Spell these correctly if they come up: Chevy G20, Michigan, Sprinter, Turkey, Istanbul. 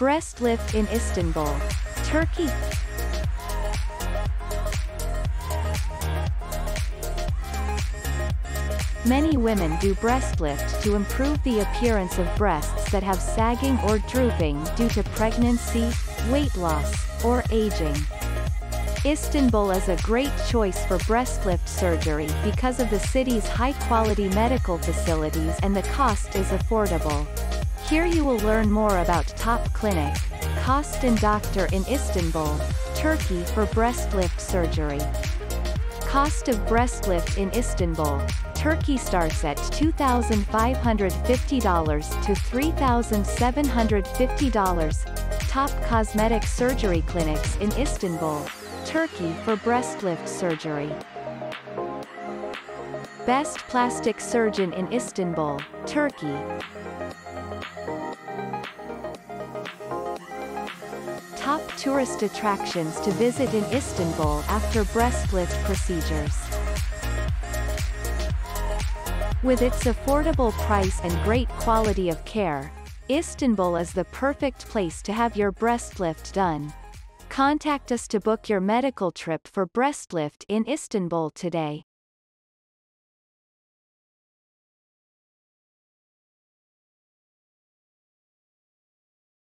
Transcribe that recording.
Breast lift in Istanbul, Turkey. Many women do breast lift to improve the appearance of breasts that have sagging or drooping due to pregnancy, weight loss, or aging. Istanbul is a great choice for breast lift surgery because of the city's high-quality medical facilities and the cost is affordable. Here you will learn more about top clinic, cost and doctor in Istanbul, Turkey for breast lift surgery. Cost of breast lift in Istanbul, Turkey starts at $2,550 to $3,750. Top cosmetic surgery clinics in Istanbul, Turkey for breast lift surgery. Best plastic surgeon in Istanbul, Turkey. Top tourist attractions to visit in Istanbul after breast lift procedures. With its affordable price and great quality of care, Istanbul is the perfect place to have your breast lift done. Contact us to book your medical trip for breast lift in Istanbul today.